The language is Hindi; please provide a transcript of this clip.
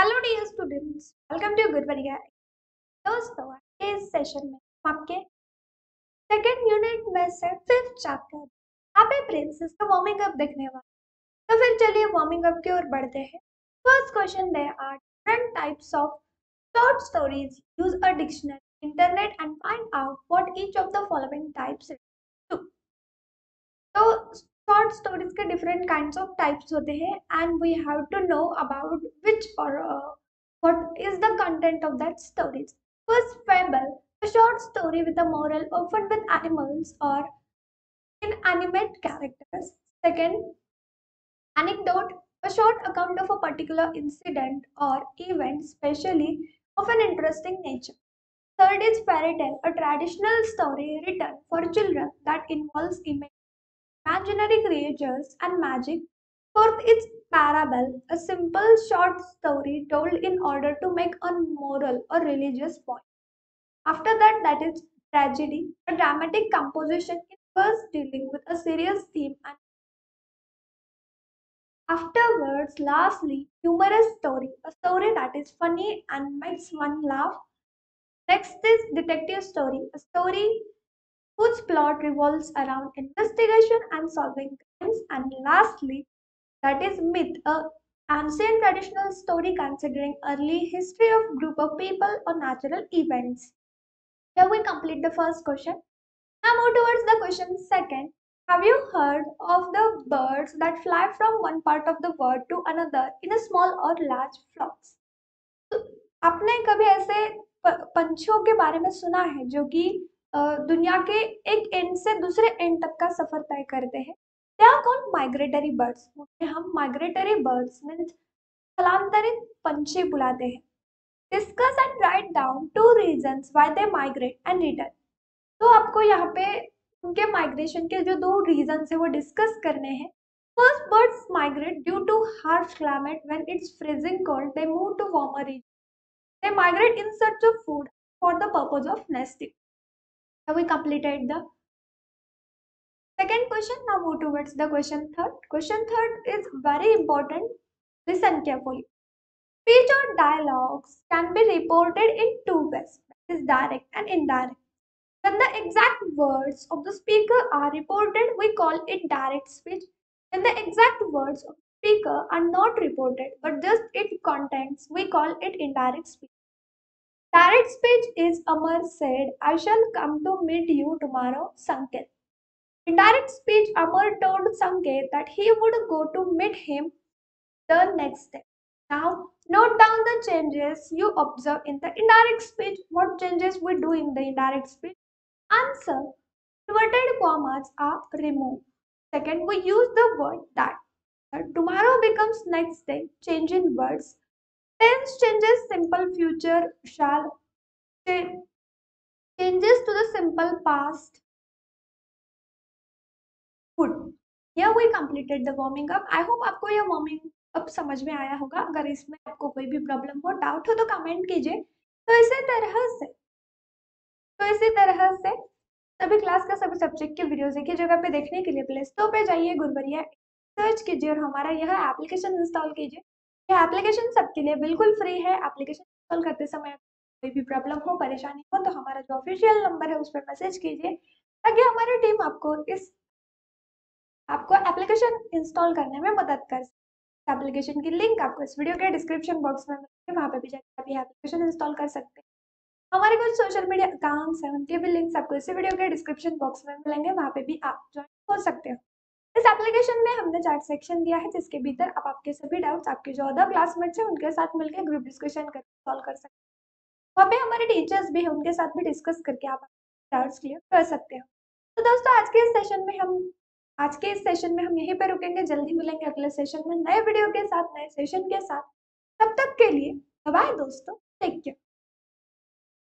Hello dear students, welcome to Guruvarya. दोस्तों, इस सेशन में हम आपके सेकंड यूनिट में से फिफ्थ चैप्टर यहाँ पे प्रिंसेस का वार्मिंग अप देखने वाले। तो फिर चलिए वार्मिंग अप की ओर बढ़ते हैं। First question, there are different types of short stories, use a dictionary, internet and find out what each of the following types. तो शॉर्ट स्टोरीज के डिफरेंट काइंड्स ऑफ टाइप्स होते हैं and we have to know about which or what is the content of that stories. First, fable, a short story with a moral, often with animals or inanimate characters. Second, anecdote, a short account of a particular incident or event, especially of an interesting nature. Third is fairy tale, a traditional story written for children that involves imaginary creatures and magic. Fourth is parable, a simple short story told in order to make a moral or religious point. After that, that is tragedy, a dramatic composition in verse dealing with a serious theme. And afterwards, lastly, humorous story, a story that is funny and makes one laugh. Next is detective story, a story whose plot revolves around investigation and solving crimes. And lastly, that is myth, a ancient traditional story considering early history of group of people or natural events. Here we complete the first question. Now move towards the question second. Have you heard of the birds that fly from one part of the world to another in a small or large flocks? So, आपने कभी ऐसे पंछियों के बारे में सुना है जो कि दुनिया के एक एंड से दूसरे एंड तक का सफर तय करते हैं? They are called migratory birds. हम माइग्रेटरी बर्ड्स मींस स्थलांतरित पंछी बुलाते हैं। Discuss and write down two reasons why they migrate and return. तो आपको यहाँ पे उनके माइग्रेशन के जो दो रीजंस है वो डिस्कस करने हैं। First, birds migrate due to harsh climate when it's freezing cold, they move to warmer region. They migrate in search of food for the purpose of nesting. Have we completed the second question? Now move towards the question third. Question third is very important. Listen carefully. Speech or dialogues can be reported in two ways, that is direct and indirect. When the exact words of the speaker are reported, we call it direct speech. When the exact words of the speaker are not reported, but just its contents, we call it indirect speech. Direct speech is Amar said, "I shall come to meet you tomorrow, Sanket." In direct speech, Amar told Sanket that he would go to meet him the next day. Now, note down the changes you observe in the indirect speech. What changes we do in the indirect speech? Answer: inverted commas are removed. Second, we use the word that. Tomorrow becomes next day. Change in words. Tense changes simple future shall, changes to the simple past would. Here we completed the warming up. I hope आपको यह वार्मिंग अप समझ में आया होगा। अगर इसमें आपको कोई भी प्रॉब्लम हो, डाउट हो तो कमेंट कीजिए। तो इसी तरह से सभी क्लास का सभी सब्जेक्ट के वीडियोज एक ही जगह पे देखने के लिए प्ले स्टोर पे जाइए, गुरुवर्या सर्च कीजिए और हमारा यह एप्लीकेशन इंस्टॉल कीजिए। यह एप्लीकेशन सबके लिए बिल्कुल फ्री है। एप्लीकेशन इंस्टॉल करते समय कोई भी प्रॉब्लम हो, परेशानी हो तो हमारा जो ऑफिशियल नंबर है उस पर मैसेज कीजिए, ताकि हमारी टीम आपको एप्लीकेशन इंस्टॉल करने में मदद कर सके। एप्लीकेशन की लिंक आपको इस वीडियो के डिस्क्रिप्शन बॉक्स में मिलती है, वहाँ पर भी जाकर आप ये एप्लीकेशन इंस्टॉल कर सकते हैं। हमारे कुछ सोशल मीडिया अकाउंट्स हैं, उनके भी लिंक्स आपको इसी वीडियो के डिस्क्रिप्शन बॉक्स में मिलेंगे, वहाँ पर भी आप ज्वाइन हो सकते हो। इस एप्लीकेशन में हमने चार्ट सेक्शन दिया है, जिसके भीतर आप आपके सभी डाउट्स आपके जो अदर क्लासमेट्स हैं उनके साथ मिलकर ग्रुप डिस्कशन करके सॉल्व कर सकते हैं। वहाँ पे हमारे टीचर्स भी हैं, उनके साथ भी डिस्कस करके आप डाउट्स क्लियर कर सकते हो। तो दोस्तों, आज के इस सेशन में हम यहीं पर रुकेंगे। जल्दी मिलेंगे अगले सेशन में नए वीडियो के साथ, नए सेशन के साथ। तब तक के लिए बाय दोस्तों, टेक केयर।